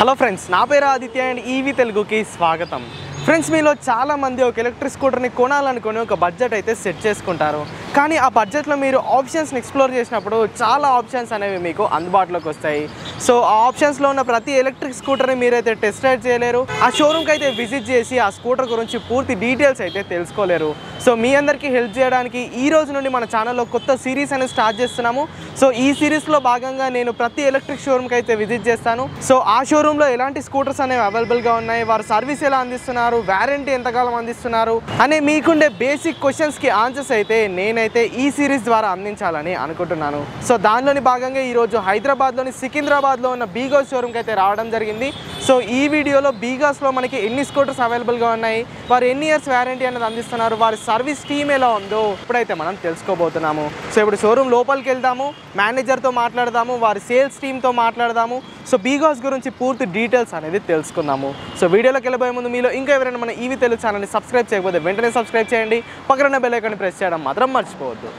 Hello friends ना पेर Aditya and EV Telugu की स्वागतम फ्रेंड्स मीलो चाला मंदी ओक एलक्ट्रिक स्कूटर नी कोनालनुकोनि ओक बడ్జెట్ अयिते सेट चेसुकुंटारु కానీ ఆ బడ్జెట్ లో మీరు ఆప్షన్స్ ని ఎక్స్‌ప్లోర్ చేసినప్పుడు చాలా ఆప్షన్స్ అనేవి మీకు అందుబాటులోకి వస్తాయి। సో ఆ ఆప్షన్స్ లో ఉన్న ప్రతి ఎలక్ట్రిక్ స్కూటర్ ని మీరైతే టెస్ట్ రైడ్ చేయలేరు, ఆ షోరూమ్ కి అయితే విజిట్ చేసి ఆ స్కూటర్ గురించి పూర్తి డీటెయిల్స్ అయితే తెలుసుకోలేరు। సో మీ అందరికీ హెల్ప్ చేయడానికి ఈ రోజు నుండి మన ఛానల్ లో కొత్త సిరీస్ అనేది స్టార్ట్ చేస్తున్నాము। సో ఈ సిరీస్ లో భాగంగా నేను ప్రతి ఎలక్ట్రిక్ షోరూమ్ కి అయితే విజిట్ చేస్తాను। సో ఆ షోరూమ్ లో ఎలాంటి స్కూటర్స్ అనేవి అవైలబుల్ గా ఉన్నాయి, వారు సర్వీస్ ఎలా అందిస్తున్నారు, వారంటీ ఎంత కాలం అందిస్తున్నారు అనే మీకుండే బేసిక్ క్వశ్చన్స్ కి ఆన్సర్స్ అయితే నేను ఈ సిరీస్ ద్వారా అందించాలని అనుకుంటున్నాను। సో దానిలోని భాగంగా ఈ రోజు హైదరాబాద్ లోని సికింద్రాబాద్ లో ఉన్న బీగౌస్ షోరూమ్ కి అయితే రావడం జరిగింది। సో ఈ వీడియోలో బీగౌస్ లో మనకి ఎన్ని స్కూటర్స్ అవైలబుల్ గా ఉన్నాయి, వారు ఎన్ని ఇయర్స్ వారంటీ అనేది అందిస్తున్నారు, వారి సర్వీస్ టీమ్ ఎలా ఉందో ఇప్పుడైతే మనం తెలుసుకోబోతున్నాము। సో ఇప్పుడు షోరూమ్ లోపలికి వెళ్దాము, మేనేజర్ తో మాట్లాడదాము, వారి సేల్స్ టీమ్ తో మాట్లాడదాము। సో బీగౌస్ గురించి పూర్తి డీటెయిల్స్ అనేది తెలుసుకుందాము। సో వీడియోలోకి వెళ్ళబోయే ముందు మీలో ఇంకా ఎవరైనా మన ఈవీ తెలుగు ఛానల్ ని సబ్స్క్రైబ్ చేయకపోతే వెంటనే సబ్స్క్రైబ్ చేయండి, పక్కన బెల్ ఐకాన్ ని ప్రెస్ చేయడం మాత్రం మర్చిపోవద్దు।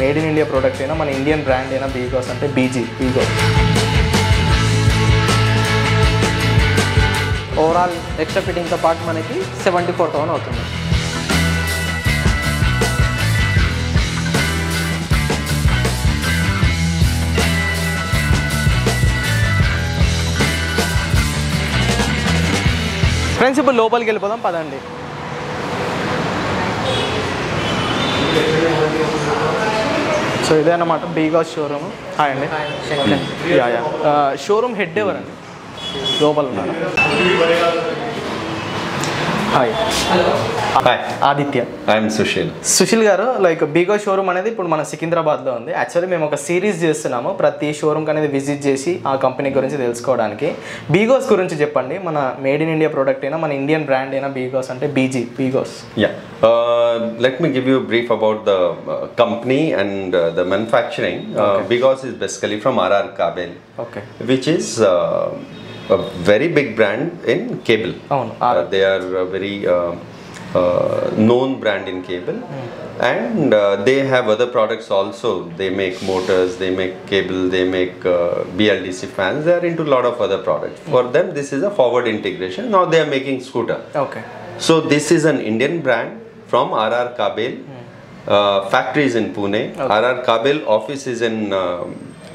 మేడ్ ఇన్ ఇండియా ప్రోడక్ట్ అయినా మన ఇండియన్ బ్రాండ్ అయినా బీగౌస్ అంటే బీగౌస్ ఓవరాల్ ఎక్స్ట్రా ఫిట్టింగ్తో పాటు మనకి 74,000 అవుతుంది। ఫ్రెండ్స్ ఇప్పుడు లోపలికి వెళ్ళిపోదాం పదండి। సో ఇదే అన్నమాట బీగౌస్ షోరూమ్। హాయ్ అండి, షోరూమ్ హెడ్ ఎవరండి? లోపల ఉన్నారు। Hi hi Aditya, I'm Sushil. Sushil గారు, లైక్ బీగౌస్ షోరూమ్ అనేది ఇప్పుడు మన సికింద్రాబాద్లో ఉంది। యాక్చువల్లీ మేము ఒక సిరీస్ చేస్తున్నాము ప్రతి షోరూమ్కి అనేది విజిట్ చేసి ఆ కంపెనీ గురించి తెలుసుకోవడానికి। బీగౌస్ గురించి చెప్పండి, మన మేడ్ ఇన్ ఇండియా ప్రోడక్ట్ అయినా మన ఇండియన్ బ్రాండ్ అయినా బీగౌస్ అంటే BGauss. Yeah, let me give you a brief about the company and the manufacturing. Okay. BGauss is basically from RR Kabel, okay, which is a very big brand in cable. Oh, no. They are a very known brand in cable. Mm. And they have other products also. They make motors, they make cable, they make BLDC fans. They are into a lot of other products. Mm. For them, this is a forward integration. Now they are making scooter. Okay. So this is an Indian brand from RR Kabel. Mm. Factories in Pune. Okay. RR Kabel office is in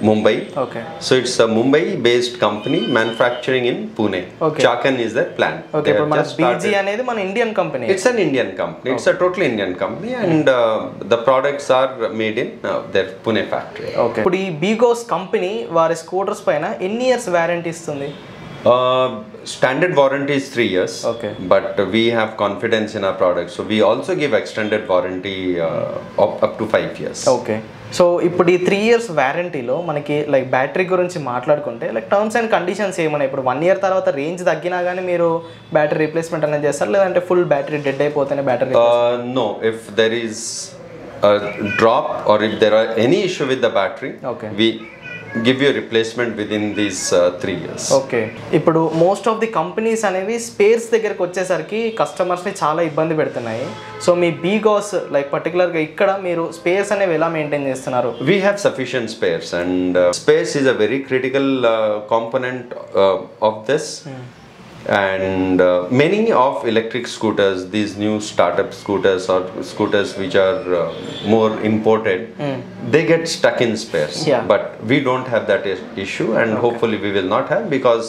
Mumbai. Okay. So it's a Mumbai-based company manufacturing in Pune. Okay. Chakan is their plant. Okay. But BG అనేది మన Indian company. It's an Indian company. Okay. It's a totally Indian company, and the products are made in their Pune factory. Okay. ఇప్పుడు ఈ BGauss company వారి scooters పైన ఎన్ని years warranty ఇస్తుంది? Standard warranty is 3 years. Okay. But we have confidence in our product, so we also give extended warranty up to 5 years. Okay. So ఇప్పుడు ఈ 3 years వారంటీలో మనకి like battery గురించి మాట్లాడుకుంటే like terms and conditions ఏమన్నా, ఇప్పుడు 1 year తర్వాత range తగ్గినా కానీ మీరు బ్యాటరీ రీప్లేస్మెంట్ అనేది చేస్తారు, లేదంటే ఫుల్ బ్యాటరీ డెడ్ అయిపోతేనే battery? No, if there is drop or if there are any issue with the battery, okay, we give you a replacement within these 3 years. Okay. ఇప్పుడు most of the companies అనేవి spares దగ్గరికి వచ్చేసరికి కస్టమర్స్ని చాలా ఇబ్బంది పెడుతున్నాయి. So మీ బీగౌస్ like పర్టికులర్గా ఇక్కడ మీరు స్పేర్స్ అనేవి ఎలా మెయింటైన్ చేస్తున్నారు? We have sufficient spares, and spares is a very critical component of this. And many of electric scooters, these new startup scooters or scooters which are more imported, they get stuck in spares. Yeah. But we don't have that issue, and okay, hopefully we will not have, because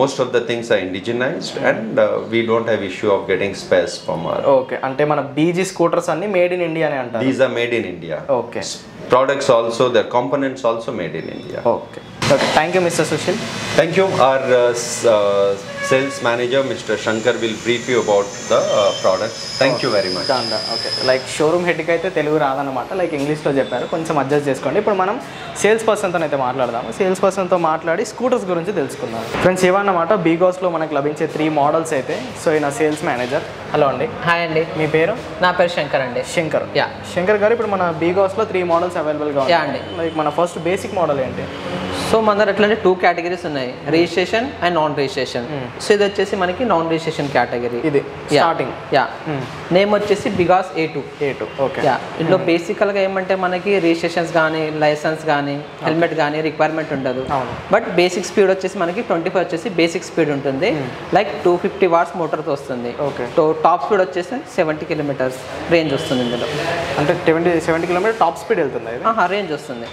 most of the things are indigenized. Mm. And we don't have issue of getting spares from our. Okay. అంటే మన BG scooters అన్ని made in India నే అంటారు. These are made in India. Okay. Products also, their components also made in India. Okay. Okay. Thank you, Mr. Sushil. Thank you. Our sales manager, Mr. Shankar, will brief you about the products. Thank you very much. Danda. Okay. Like showroom head కి అయితే Telugu రాదన్నమాట, like English లో చెప్పారు, కొంచెం adjust చేసుకోండి। ఇప్పుడు మనం sales person తో అయితే మాట్లాడదాము, సేల్స్ పర్సన్ తో మాట్లాడి స్కూటర్స్ గురించి తెలుసుకుందాం। ఫ్రెండ్స్ ఏమన్నమాట బీగౌస్ లో మనకు లభించే 3 models అయితే. సో ఈయన సేల్స్ మేనేజర్. హలో అండి. హాయ్ అండి, మీ పేరు? నా పేరు శంకర్ అండి. శంకర్. యా, శంకర్ గారు ఇప్పుడు మన బీగౌస్ లో 3 models అవైలబుల్ గా ఉన్నాయి. లైక్ మన ఫస్ట్ బేసిక్ మోడల్ ఏంటి? सो मन दर टू कैटेगरीज़ ఉన్నాయి registration and non registration so ఇది వచ్చేసి మనకి నాన్ రిజిస్ట్రేషన్ కేటగిరీ ఇది స్టార్టింగ్ యా నేమ్ వచ్చేసి బిగాస్ A2 ఓకే యా ఇందులో బేసికల్ గా ఏమంటే మనకి రిజిస్ట్రేషన్స్ గాని లైసెన్స్ గాని హెల్మెట్ గాని రిక్వైర్మెంట్ ఉండదు బట్ బేసిక్ స్పీడ్ వచ్చేసి మనకి 25 వచ్చేసి బేసిక్ స్పీడ్ ఉంటుంది లైక్ 250 వాట్స్ మోటార్ తో వస్తుంది ఓకే సో టాప్ స్పీడ్ వచ్చేసి 70 కిలోమీటర్ రేంజ్ వస్తుంది ఇందులో అంటే 70 కిలోమీటర్ టాప్ స్పీడ్ వెళ్తుంది ఇది ఆ రేంజ్ వస్తుంది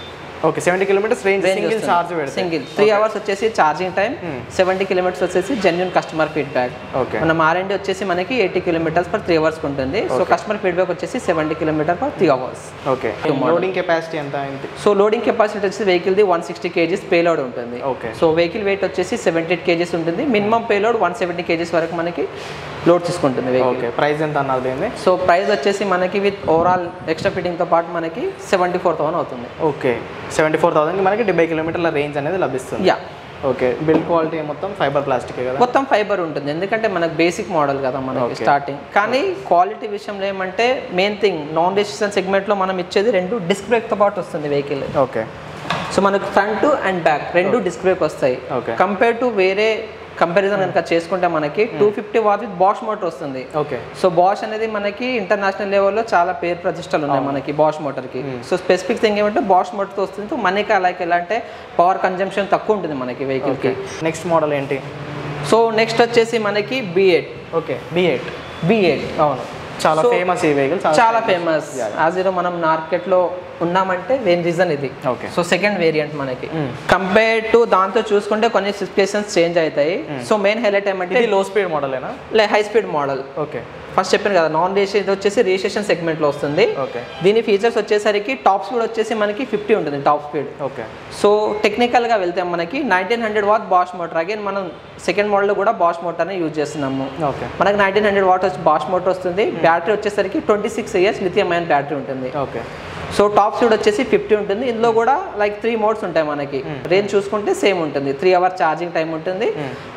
okay 70 kilometres range single charge వేడ సింగిల్ 3 అవర్స్ వచ్చేసి ఛార్జింగ్ టైం 70 కిలోమీటర్స్ వచ్చేసి జెన్యూన్ కస్టమర్ ఫీడ్‌బ్యాక్ ఓకే మన R&D వచ్చేసి మనకి 80 కిలోమీటర్స్ పర్ 3 అవర్స్ ఉంటుంది సో కస్టమర్ ఫీడ్‌బ్యాక్ వచ్చేసి 70 kilometre per 3 hours okay loading capacity ఎంత అంటే సో లోడింగ్ కెపాసిటీ వచ్చేసి వెహికల్ ది 160 kg పేలోడ్ ఉంటుంది ఓకే సో వెహికల్ weight వచ్చేసి 78 kg ఉంటుంది మినిమం పేలోడ్ 170 kg వరకు మనకి లోడ్ తీసుకుంటుంది వెహికల్ ఓకే ప్రైస్ ఎంత అన్నది ఏంది సో ప్రైస్ వచ్చేసి మనకి విత్ ఓవరాల్ ఎక్స్ట్రా ఫిట్టింగ్ తో పాటు మనకి 74000 అవుతుంది ఓకే 74000 కి మనకి 70 కిలోమీటర్ల రేంజ్ అనేది లభిస్తుంది యా ఓకే బిల్డ్ క్వాలిటీ మొత్తం ఫైబర్ ప్లాస్టిక్ కదా మొత్తం ఫైబర్ ఉంటుంది ఎందుకంటే మనకి బేసిక్ మోడల్ కదా మనకి స్టార్టింగ్ కానీ క్వాలిటీ విషయంలో ఏమంటే main thing non resistance segment లో మనం ఇచ్చేది రెండు డిస్క్ బ్రేక్ తో పాటు వస్తుంది వెహికల్ ఓకే సో మనకి ఫ్రంట్ అండ్ బ్యాక్ రెండు డిస్క్ బ్రేక్ వస్తాయి కంపేర్ టు వేరే కంపారిజన్ కనుక చేసుకుంటే మనకి 250 వాట్ విత్ బాష్ మోటార్ వస్తుంది ఓకే సో బాష్ అనేది మనకి ఇంటర్నేషనల్ లెవెల్లో చాలా పేరు ప్రతిష్టలు ఉన్నాయి మనకి బాష్ మోటార్కి సో స్పెసిఫిక్ థింగ్ ఏమంటే బాష్ మోటార్తో వస్తుంది సో మనకి అలాగే ఎలా అంటే పవర్ కన్జంప్షన్ తక్కువ ఉంటుంది మనకి వెహికల్కి నెక్స్ట్ మోడల్ ఏంటి సో నెక్స్ట్ వచ్చేసి మనకి B8 ఓకే B8 అవును చాలా ఫేమస్ ఈ వెహికల్ చాలా ఫేమస్ యాజ్ ఇట్ మనం మార్కెట్లో ఉన్నామంటే మెయిన్ రీజన్ ఇది సో సెకండ్ వేరియంట్ మనకి కంపేర్ టు దాంతో చూసుకుంటే కొన్ని స్పెసిఫికేషన్స్ చేంజ్ అవుతాయి సో మెయిన్ హైలైట్ ఏమంటే లో స్పీడ్ మోడల్ ఏనా లే high speed model okay first చెప్పాను కదా నాన్ రిజిస్ట్రేషన్ వచ్చేసి రిజిస్ట్రేషన్ సెగ్మెంట్ లో వస్తుంది దీని ఫీచర్స్ వచ్చేసరికి టాప్ స్పీడ్ వచ్చేసి మనకి 50 ఉంటుంది top speed okay so technical గా వెళ్తే మనకి 1900 వాట్ బాష్ మోటార్ అగైన్ మనం సెకండ్ మోడల్ లో కూడా బాష్ మోటార్ నే యూజ్ చేస్తున్నాము ఓకే మనకి 1900 వాట్ బాష్ మోటార్ వస్తుంది బ్యాటరీ వచ్చేసరికి 26 ఇయర్స్ లిథియం అయాన్ బ్యాటరీ ఉంటుంది ఓకే సో టాప్ స్పీడ్ వచ్చేసి 50 ఉంటుంది ఇందులో కూడా లైక్ 3 మోడ్స్ ఉంటాయి మనకి రేంజ్ చూసుకుంటే సేమ్ ఉంటుంది 3 అవర్ ఛార్జింగ్ టైం ఉంటుంది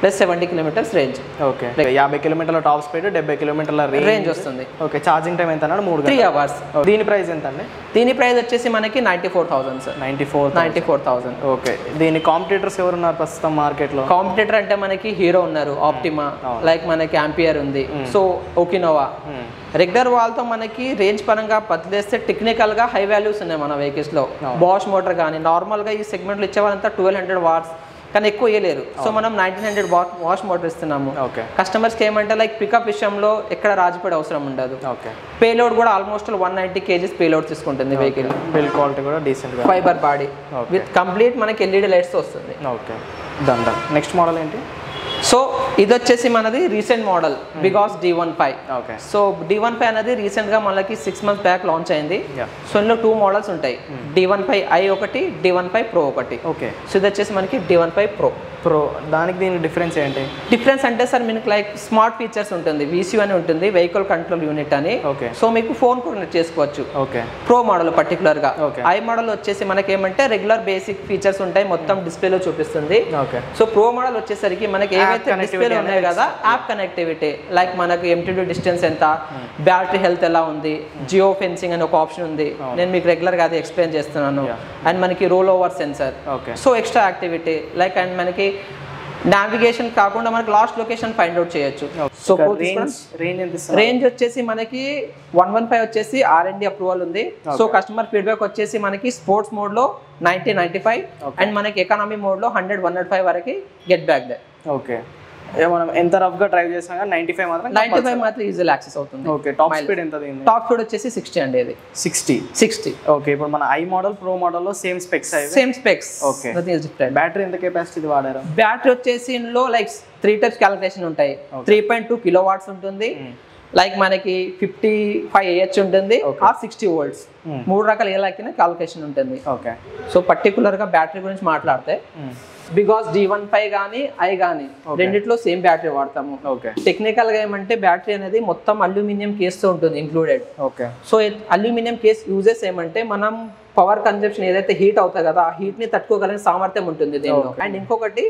ప్లస్ 70 కిలోమీటర్స్ రేంజ్ ఓకే 50 కిలోమీటర్ల టాప్ స్పీడ్ 70 కిలోమీటర్ల రేంజ్ వస్తుంది ఓకే ఛార్జింగ్ టైం ఎంత అన్నాడు 3 అవర్స్ దీని ప్రైస్ ఎంత అండి దీని ప్రైస్ వచ్చేసి మనకి 94000 సార్ 94000 ఓకే దీని కాంపిటీటర్స్ ఎవరు ఉన్నారు ప్రస్తుతం మార్కెట్ లో కాంపిటీటర్ అంటే మనకి హీరో ఉన్నారు ఆప్టిమా లైక్ మనకి ఆంపియర్ ఉంది సో ఓకినోవా రెగ్యులర్ వాళ్ళతో మనకి రేంజ్ పరంగా పదిలేస్తే టెక్నికల్ గా హై వాల్యూస్ ఉన్నాయి మన వెహికల్స్ లో బాష్ మోటార్ కానీ నార్మల్ గా ఈ సెగ్మెంట్ లో ఇచ్చేవాళ్ళంతా 1200 వాట్స్ కానీ ఎక్కువ ఇవ్వలేరు సో మనం 1900 వాష్ మోటార్ ఇస్తున్నాము కస్టమర్స్ కి ఏమంటే లైక్ పికప్ విషయంలో ఎక్కడ రాజీపడే అవసరం ఉండదు పేలోడ్ కూడా ఆల్మోస్ట్ 190 kgs పేలోడ్ తీసుకుంటుంది వెహికల్ బిల్ క్వాలిటీ కూడా డీసెంట్ గా ఫైబర్ బాడీ విత్ కంప్లీట్ మనకి LED లైట్స్ వస్తుంది okay done done next model ఏంటి సో ఇది వచ్చేసి మనది recent model because D1P okay so D1P అనేది రీసెంట్ గా మనకి 6 మంత్స్ బ్యాక్ లాంచ్ అయింది సో ఇందులో 2 మోడల్స్ ఉంటాయి D1P i ఒకటి D1P Pro ఒకటి ఓకే సో ఇది వచ్చేసి మనకి D1P Pro దానికి దీని డిఫరెన్స్ ఏంటి డిఫరెన్స్ అంటే సార్ మీకు లైక్ స్మార్ట్ ఫీచర్స్ ఉంటుంది VCU అని ఉంటుంది వెహికల్ కంట్రోల్ యూనిట్ అని సో మీకు ఫోన్ కూడా కనెక్ట్ చేసుకోవచ్చు ఓకే ప్రో మోడల్ పర్టిక్యులర్ గా i మోడల్ వచ్చేసి మనకి ఏమంటే రెగ్యులర్ బేసిక్ ఫీచర్స్ ఉంటాయి మొత్తం డిస్ప్లే లో చూపిస్తుంది ఓకే సో ప్రో మోడల్ వచ్చేసరికి మనకి ఏమైతే డిస్ప్లే ఉన్నాయి కదా యాప్ కనెక్టివిటీ లైక్ మనకు MTD డిస్టెన్స్ ఎంత బ్యాటరీ హెల్త్ ఎలా ఉంది జియో ఫెన్సింగ్ అని ఒక ఆప్షన్ ఉంది నేను మీకు రెగ్యులర్ గా అది ఎక్స్ప్లెయిన్ చేస్తున్నాను అండ్ మనకి roll over sensor so extra activity like and మనకి నావిగేషన్ కాకుండా మనకి లాస్ట్ లొకేషన్ ఫైండ్ అవుట్ చేయొచ్చు సో రేంజ్ వచ్చేసి మనకి 115 వచ్చేసి R&D అప్రూవల్ ఉంది సో కస్టమర్ ఫీడ్‌బ్యాక్ వచ్చేసి మనకి స్పోర్ట్స్ మోడ్ లో 90-95 అండ్ మనకి ఎకానమీ మోడ్ లో 100-105 వరకు గెట్ బ్యాక్ దే ఓకే మనం ఎంత రఫ్ గా డ్రైవ్ చేసాం కదా 95 మాత్రం ఈజీలీ యాక్సెస్ అవుతుంది ఓకే టాప్ స్పీడ్ ఎంత ఉంది టాప్ స్పీడ్ వచ్చేసి 60 అండి ఇది 60 ఓకే ఇప్పుడు మన i మోడల్ ప్రో మోడల్ లో same specs okay nothing is different battery ఎంత కెపాసిటీ ది వాడారు బ్యాటరీ వచ్చేసి లో లైక్ 3 టైప్స్ క్యాలిక్యులేషన్ ఉంటాయి 3.2 కిలోవాట్స్ ఉంటుంది లైక్ మనకి 55Ah ఉంటుంది ఆ 60 volts 3 రకాల ఏలాకిన క్యాలిక్యులేషన్ ఉంటుంది ఓకే సో పర్టిక్యులర్ గా బ్యాటరీ గురించి మాట్లాడితే బికాస్ D1P గానీ i గానీ రెండిట్లో సేమ్ బ్యాటరీ వాడతాము టెక్నికల్ గా ఏమంటే బ్యాటరీ అనేది మొత్తం అల్యూమినియం కేస్ తో ఉంటుంది included so aluminium case uses ఏమంటే మనం పవర్ కన్జంప్షన్ ఏదైతే హీట్ అవుతా కదా ఆ హీట్ ని తట్టుకోగలిగిన సామర్థ్యం ఉంటుంది దీనిలో అండ్ ఇంకొకటి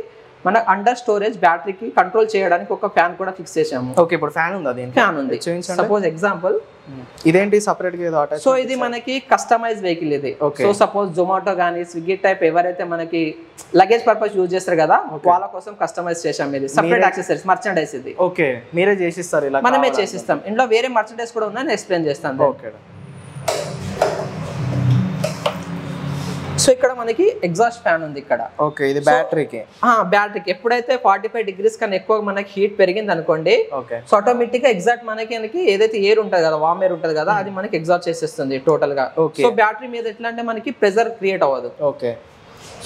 మన అండర్ స్టోరేజ్ బ్యాటరీకి కంట్రోల్ చేయడానికి ఒక ఫ్యాన్ కూడా ఫిక్స్ చేశాము. ఓకే, ఇప్పుడు ఫ్యాన్ ఉందా? దీనికి ఫ్యాన్ ఉంది. సపోజ్ ఎగ్జాంపుల్ ఇదేంటి సెపరేట్ గా ఏదో అటాచ్. సో ఇది మనకి కస్టమైజ్ వెహికల్ ఇది. సో సపోజ్ జొమాటో గానీ స్విగ్గీ టైప్ ఎవరైతే మనకి లగేజ్ పర్పస్ యూజ్ చేస్తారు కదా వాళ్ళ కోసం కస్టమైజ్ చేశాం. ఇది సెపరేట్ యాక్సెసరీస్ మర్చండైజ్ ఇది. ఓకే, మీరే చేసిస్తారు ఇలా? మనమే చేసిస్తాం. ఇంట్లో వేరే మర్చండైజ్ కూడా ఉన్నాయని ఎక్స్ప్లెయిన్ చేస్తాను. ఓకే, సో ఇక్కడ మనకి ఎగ్జాస్ట్ ఫ్యాన్ ఉంది ఇక్కడ. ఓకే, ఇది బ్యాటరీకి. బ్యాటరీకి ఎప్పుడైతే 45 డిగ్రీస్ కన్నా ఎక్కువ మనకి హీట్ పెరిగింది అనుకోండి, సో ఆటోమేటిక్ గా ఎగ్జాక్ట్ మనకి ఏదైతే ఎయిర్ ఉంటుంది కదా, వామ్ ఎయిర్ ఉంటుంది కదా, అది మనకి ఎగ్జాస్ట్ చేసేస్తుంది టోటల్ గా. సో బ్యాటరీ మీద ఎట్లా అంటే మనకి ప్రెజర్ క్రియేట్ అవ్వదు. ఓకే,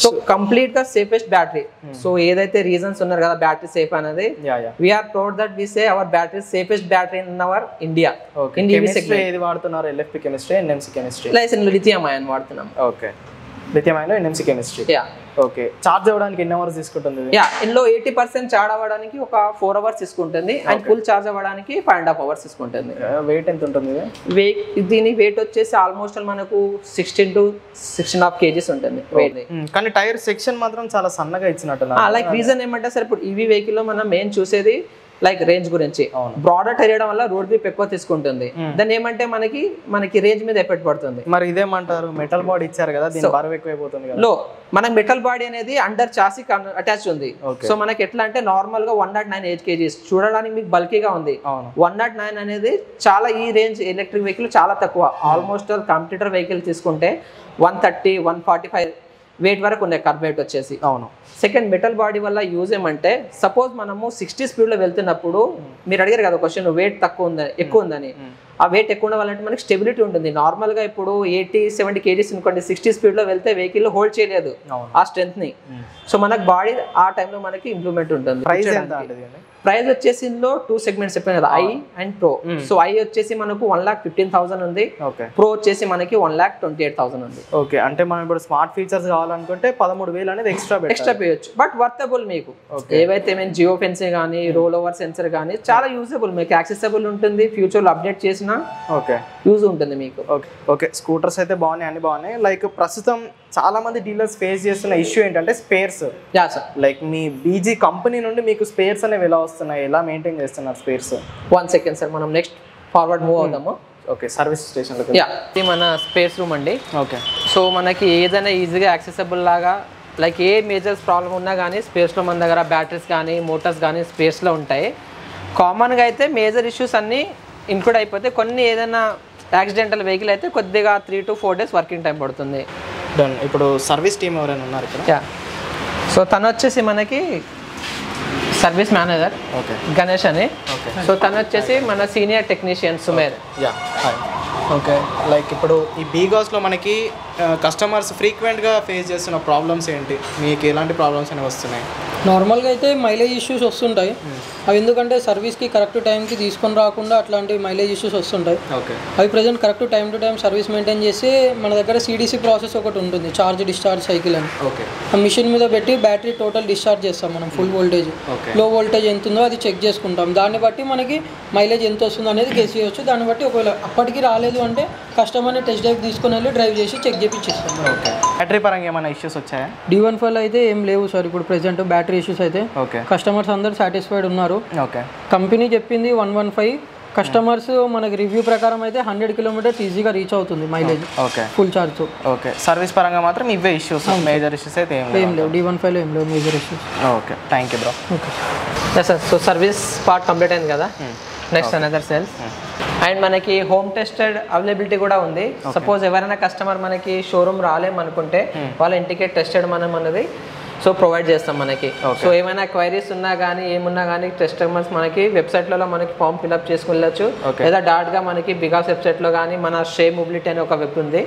సో కంప్లీట్ గా సేఫెస్ట్ బ్యాటరీ. సో ఏదైతే రీజన్స్ ఉన్నారు కదా బ్యాటరీ సేఫ్ అనేది, we are proud that we say our battery safest battery in our India. Lithium ion వాడుతున్నాం. ఓకే, చార్జ్ అవ్వడానికి ఎన్ని అవర్స్ తీసుకుంటుంది? యా, ఇందులో 80% చార్జ్ అవ్వడానికి ఒక 4 అవర్స్ తీసుకుంటుంది అండ్ ఫుల్ చార్జ్ అవ్వడానికి 5.5 అవర్స్ తీసుకుంటుంది. వెయిట్ ఎంత ఉంటుంది? దీని వెయిట్ వచ్చేసి ఆల్మోస్ట్ మనకు 16 to 16.5 kgs ఉంటుంది వెయిట్. కానీ టైర్ సెక్షన్ మాత్రం చాలా సన్నగా ఇచ్చినట్టు. లైక్ రీజన్ ఏమంటే సార్, ఇప్పుడు ఈవీ వెహికల్ లో మనం మెయిన్ చూసేది లైక్ రేంజ్ గురించి. బ్రాడర్ టైర్ వల్ల రోడ్ గ్రిప్ ఎక్కువ తీసుకుంటుంది. దాని ఏమంటే మనకి రేంజ్ మీద ఎఫెక్ట్ పడుతుంది. మరి ఇదేమంటారు మెటల్ బాడీ ఇచ్చారు కదా, దీని బరువు ఎక్కువైపోతుంది కదా. లో మన మెటల్ బాడీ అనేది అండర్ చాసి అటాచ్ ఉంది. సో మనకి ఎట్లా అంటే నార్మల్ గా 109 kgs చూడడానికి మీకు బల్కీగా ఉంది. 109 అనేది చాలా ఈ రేంజ్ ఎలక్ట్రిక్ వెహికల్ చాలా తక్కువ. ఆల్మోస్ట్ ఆల్ కంప్యూటర్ వెహికల్ తీసుకుంటే 130, 145 వెయిట్ వరకు ఉన్నాయి కార్బైట్ వచ్చేసి. అవును. సెకండ్ మెటల్ బాడీ వల్ల యూజ్ ఏమంటే, సపోజ్ మనము 60 స్పీడ్ లో వెళ్తున్నప్పుడు మీరు అడిగారు కదా క్వశ్చన్ వెయిట్ తక్కువ ఉందని ఎక్కువ ఉందని. ఆ వెయిట్ ఎక్కువ ఉండడం వల్ల మనకి స్టెబిలిటీ ఉంటుంది. నార్మల్ గా ఇప్పుడు 80, 70 kgs అనుకోండి 60 స్పీడ్ లో వెళ్తే వెహికల్ హోల్డ్ చేయలేదు ఆ స్ట్రెంత్ ని. సో మనకు బాడీ ఆ టైంలో మనకి ఇంప్రూవ్మెంట్ ఉంటుంది. ప్రైస్ వచ్చేసి ఇందులో 2 సెగ్మెంట్స్ చెప్పాను కదా, I and pro. So I వచ్చేసి మనకు 1,15,000 ఉంది. ప్రో వచ్చేసి మనకి 1,28,000 ఉంది. ఓకే, అంటే మనం ఇప్పుడు స్మార్ట్ ఫీచర్స్ కావాలనుకుంటే 13,000 అనేది ఎక్స్ట్రా పేయొచ్చు. బట్ వర్తబుల్ మీకు ఏవైతే మేము జియో ఫెన్సీ కానీ రోల్ ఓవర్ సెన్సర్ కానీ చాలా యూజబుల్ మీకు, యాక్సెసబుల్ ఉంటుంది. ఫ్యూచర్ లో అప్డేట్ చేసినా ఓకే యూజ్ ఉంటుంది మీకు. ఓకే ఓకే, స్కూటర్స్ అయితే బాగున్నాయి, అన్ని బాగున్నాయి. లైక్ ప్రస్తుతం చాలా మంది డీలర్స్ ఫేస్ చేస్తున్న ఇష్యూ ఏంటంటే స్పేర్స్. లైక్ మీ బీజీ కంపెనీ నుండి మీకు స్పేర్స్ అనేవి ఎలా వస్తున్నాయి, ఎలా మెయింటైన్ చేస్తున్నారు స్పేర్స్? 1 సెకండ్ సార్, మనం నెక్స్ట్ ఫార్వర్డ్ మూవ్ అవుతాము. Okay, service station. యా, ఇది మన స్పేర్స్ రూమ్ అండి. ఓకే, సో మనకి ఏదైనా ఈజీగా యాక్సెసబుల్ లాగా లైక్ ఏ మేజర్స్ ప్రాబ్లం ఉన్నా కానీ స్పేర్స్లో మన దగ్గర బ్యాటరీస్ కానీ మోటార్స్ కానీ స్పేర్స్లో ఉంటాయి. కామన్గా అయితే మేజర్ ఇష్యూస్ అన్నీ ఇంక్లూడ్ అయిపోతే కొన్ని ఏదైనా యాక్సిడెంటల్ వెహికల్ అయితే కొద్దిగా 3 to 4 days వర్కింగ్ టైం పడుతుంది. డన్. ఇప్పుడు సర్వీస్ టీమ్ ఎవరైనా ఉన్నారు ఇక్కడ? సో తను వచ్చేసి మనకి సర్వీస్ మేనేజర్ గణేష్ అని. సో తను వచ్చేసి మన senior technician Sumer. Yeah, hi. Okay, like ఇప్పుడు ఈ బీగాస్లో మనకి కస్టమర్స్ ఫ్రీక్వెంట్గా ఫేస్ చేస్తున్న ప్రాబ్లమ్స్ ఏంటి, మీకు ఎలాంటి ప్రాబ్లమ్స్ అనేవి వస్తున్నాయి? నార్మల్గా అయితే మైలేజ్ ఇష్యూస్ వస్తుంటాయి. అవి ఎందుకంటే సర్వీస్కి కరెక్ట్ టైంకి తీసుకొని రాకుండా అట్లాంటి మైలేజ్ ఇష్యూస్ వస్తుంటాయి. ఓకే, అవి present correct time to time service maintain చేసి మన దగ్గర సిడిసి ప్రాసెస్ ఒకటి ఉంటుంది, ఛార్జ్ డిశ్చార్జ్ సైకిల్ అని. ఓకే, ఆ మిషన్ మీద పెట్టి బ్యాటరీ టోటల్ డిశ్చార్జ్ చేస్తాం మనం. ఫుల్ వోల్టేజ్ లో వోల్టేజ్ ఎంత ఉందో అది చెక్ చేసుకుంటాం. దాన్ని బట్టి మనకి మైలేజ్ ఎంత వస్తుందో అనేది గెస్ చేయవచ్చు. దాన్ని బట్టి ఒకవేళ అప్పటికి రాలేదు అంటే కస్టమర్ని టెస్ట్ డ్రైవ్ తీసుకుని వెళ్ళి డ్రైవ్ చేసి చెక్ చేపిస్తాం. ఓకే, బ్యాటరీ పరంగా ఏమైనా ఇష్యూస్ వచ్చాయా? D1P అయితే ఏం లేవు సార్ ఇప్పుడు ప్రెసెంట్ బ్యాటరీ ఇష్యూస్ అయితే. ఓకే, కస్టమర్స్ అందరూ సాటిస్ఫైడ్ ఉన్నారు. ఓకే, కంపెనీ చెప్పింది 115. కస్టమర్స్ మనకి రివ్యూ ప్రకారం అయితే 100 km ఈజీగా రీచ్ అవుతుంది mileage. Okay, full charge. Okay, service పరంగా మాత్రం ఇవే ఇష్యూస్, మేజర్ ఇష్యూస్ అయితే ఏం లేవు. D1P ఏం లేవు major issues. Okay, thank you bro. Okay sir, so service part complete అయింది కదా. నెక్స్ట్ అనదర్ సేల్స్ అండ్ మనకి హోమ్ టెస్టెడ్ అవైలబిలిటీ కూడా ఉంది. సపోజ్ ఎవరైనా కస్టమర్ మనకి షోరూమ్ రాలేము అనుకుంటే వాళ్ళ ఇంటికే టెస్టెడ్ మనం అనేది సో ప్రొవైడ్ చేస్తాం మనకి. సో ఏమైనా క్వైరీస్ ఉన్నా కానీ ఏమున్నా కానీ కస్టమర్స్ మనకి వెబ్సైట్లలో మనకి ఫామ్ ఫిల్అప్ చేసుకెళ్ళచ్చు. లేదా డాట్గా మనకి బిగాస్ వెబ్సైట్లో కానీ మన షే మొబిలిటీ అనే ఒక వెబ్ ఉంది.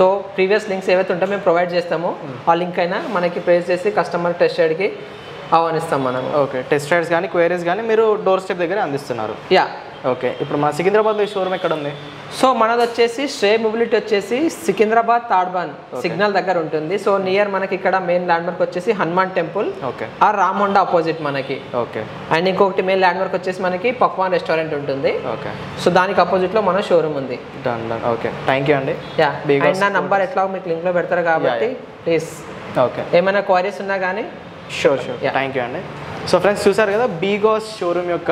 సో ప్రీవియస్ లింక్స్ ఏవైతే ఉంటాయో మేము ప్రొవైడ్ చేస్తాము. ఆ లింక్ అయినా మనకి ప్రెస్ చేసి కస్టమర్ టెస్టెడ్కి అవనిస్తాం మనం. ఓకే, టెస్ట్ రైడ్స్ కానీ క్వైరీస్ కానీ మీరు డోర్ స్టెప్ దగ్గర అందిస్తున్నారు. యా. ఓకే, ఇప్పుడు మన సికింద్రాబాద్లో షోరూమ్ ఎక్కడ ఉంది? సో మనది వచ్చేసి శ్రే మొబిలిటీ వచ్చేసి సికింద్రాబాద్ తాడ్బండ్ సిగ్నల్ దగ్గర ఉంటుంది. సో నియర్ మనకి ఇక్కడ మెయిన్ ల్యాండ్ మార్క్ వచ్చేసి హనుమాన్ టెంపుల్. ఓకే, ఆ రామొండ ఆపోజిట్ మనకి. ఓకే, అండ్ ఇంకొకటి మెయిన్ ల్యాండ్ మార్క్ వచ్చేసి మనకి పక్వాన్ రెస్టారెంట్ ఉంటుంది. ఓకే, సో దానికి ఆపోజిట్లో మన షోరూమ్ ఉంది. ఓకే, థ్యాంక్ యూ అండి. యా, నా నంబర్ ఎట్లా మీకు లింక్లో పెడతారు కాబట్టి ప్లీజ్. ఓకే, ఏమైనా క్వైరీస్ ఉన్నా కానీ షూర్ షూర్ థ్యాంక్ యూ అండి. సో ఫ్రెండ్స్ చూసారు కదా బీగోస్ షోరూమ్ యొక్క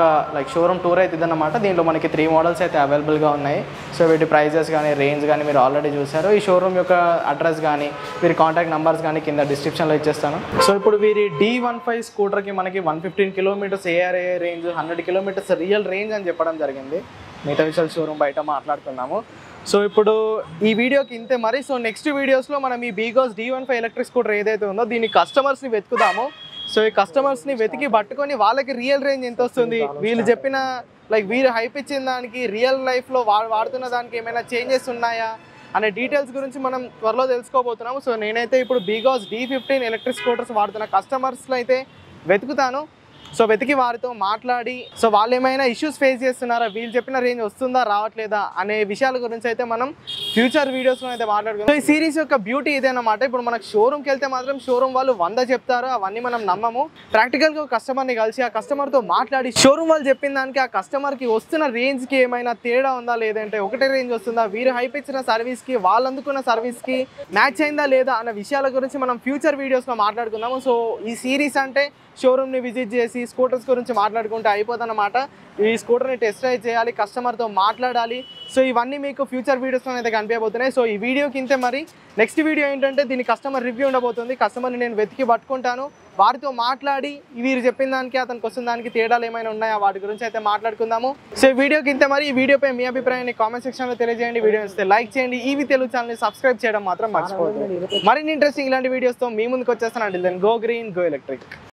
షోరూమ్ టూర్ అయితే ఇదన్నమాట. దీంట్లో మనకి 3 మోడల్స్ అయితే అవైలబుల్గా ఉన్నాయి. సో వీటి ప్రైజెస్ కానీ రేంజ్ కానీ మీరు ఆల్రెడీ చూసారు. ఈ షోరూమ్ యొక్క అడ్రస్ కానీ వీరి కాంటాక్ట్ నెంబర్స్ కానీ కింద డిస్క్రిప్షన్లో ఇచ్చేస్తాను. సో ఇప్పుడు వీరి D1P స్కూటర్కి మనకి 115 kilometres ARAI range, 100 kilometres real range అని చెప్పడం జరిగింది. మిగతా విషయాలు షోరూమ్ బయట మాట్లాడుతున్నాము. సో ఇప్పుడు ఈ వీడియోకి ఇంతే మరి. సో నెక్స్ట్ వీడియోస్లో మనం ఈ బీగోస్ D1P ఎలక్ట్రిక్ స్కూటర్ ఏదైతే ఉందో దీని కస్టమర్స్ని వెతుకుదాము. సో ఈ కస్టమర్స్ని వెతికి పట్టుకొని వాళ్ళకి రియల్ రేంజ్ ఎంత వస్తుంది, వీళ్ళు చెప్పిన వీరు హైప్ ఇచ్చిన దానికి రియల్ లైఫ్లో వాడుతున్న దానికి ఏమైనా చేంజెస్ ఉన్నాయా అనే డీటెయిల్స్ గురించి మనం త్వరలో తెలుసుకోబోతున్నాము. సో నేనైతే ఇప్పుడు బీగోస్ D15 ఎలక్ట్రిక్ స్కూటర్స్ వాడుతున్న కస్టమర్స్లో అయితే వెతుకుతాను. సో వెతికి వారితో మాట్లాడి సో వాళ్ళు ఏమైనా ఇష్యూస్ ఫేస్ చేస్తున్నారా, వీళ్ళు చెప్పిన రేంజ్ వస్తుందా రావట్లేదా అనే విషయాల గురించి అయితే మనం ఫ్యూచర్ వీడియోస్లో అయితే మాట్లాడుకుందాం. ఈ సిరీస్ యొక్క బ్యూటీ ఇదేనమాట. ఇప్పుడు మనకు షోరూమ్కి వెళ్తే మాత్రం షోరూమ్ వాళ్ళు 100 చెప్తారు, అవన్నీ మనం నమ్మము. ప్రాక్టికల్గా కస్టమర్ని కలిసి ఆ కస్టమర్తో మాట్లాడి షోరూమ్ వాళ్ళు చెప్పిన దానికి ఆ కస్టమర్కి వస్తున్న రేంజ్కి ఏమైనా తేడా ఉందా, లేదంటే ఒకటే రేంజ్ వస్తుందా, వీరు హైప్ ఇచ్చిన సర్వీస్కి వాళ్ళు అందుకున్న సర్వీస్కి మ్యాచ్ అయిందా లేదా అనే విషయాల గురించి మనం ఫ్యూచర్ వీడియోస్లో మాట్లాడుకుందాము. సో ఈ సిరీస్ అంటే షోరూమ్ని విజిట్ చేసి స్కూటర్స్ గురించి మాట్లాడుకుంటే అయిపోతుందన్నమాట. ఈ స్కూటర్ని టెస్ట్ డ్రైవ్ చేయాలి, కస్టమర్తో మాట్లాడాలి. సో ఇవన్నీ మీకు ఫ్యూచర్ వీడియోస్లో అయితే కనిపించబోతున్నాయి. సో ఈ వీడియోకి ఇంతే మరి. నెక్స్ట్ వీడియో ఏంటంటే దీని కస్టమర్ రివ్యూ ఉండబోతుంది. కస్టమర్ని నేను వెతికి పట్టుకుంటాను, వారితో మాట్లాడి వీరు చెప్పిన దానికి అతనికి వస్తున్న దానికి తేడాలు ఏమైనా ఉన్నాయా వాటి గురించి అయితే మాట్లాడుకుందాము. సో ఈ వీడియోకి ఇంతే మరి. ఈ వీడియోపై మీ అభిప్రాయాన్ని కామెంట్ సెక్షన్లో తెలియజేయండి. వీడియో ఇస్తే లైక్ చేయండి. ఈవీ తెలుగు ఛానల్ని సబ్స్క్రైబ్ చేయడం మాత్రం మర్చిపోవద్దు. మరిన్ని ఇంట్రెస్టింగ్ ఇలాంటి వీడియోస్తో మీ ముందుకు వచ్చేస్తాను. అండి then go green, go electric.